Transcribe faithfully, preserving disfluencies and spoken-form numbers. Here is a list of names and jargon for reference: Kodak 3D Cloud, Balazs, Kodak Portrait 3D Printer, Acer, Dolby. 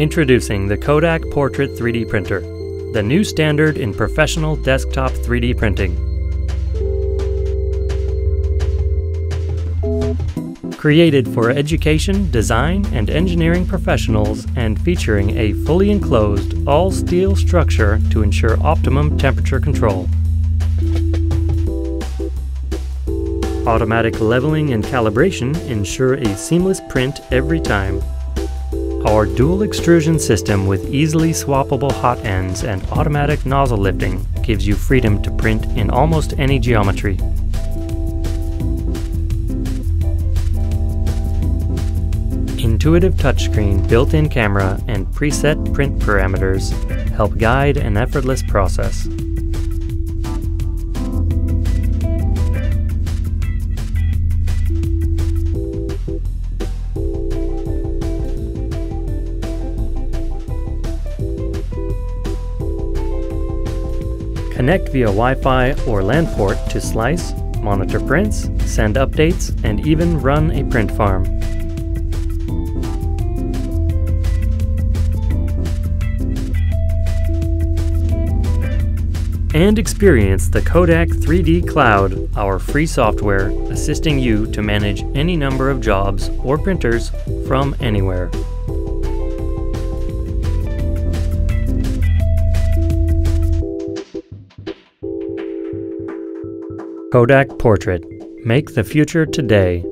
Introducing the Kodak Portrait three D Printer, the new standard in professional desktop three D printing. Created for education, design, and engineering professionals and featuring a fully enclosed all-steel structure to ensure optimum temperature control. Automatic leveling and calibration ensure a seamless print every time. Our dual extrusion system with easily swappable hot ends and automatic nozzle lifting gives you freedom to print in almost any geometry. Intuitive touchscreen, built-in camera, and preset print parameters help guide an effortless process. Connect via Wi-Fi or LAN port to slice, monitor prints, send updates, and even run a print farm. And experience the Kodak three D Cloud, our free software, assisting you to manage any number of jobs or printers from anywhere. Kodak Portrait. Make the future today.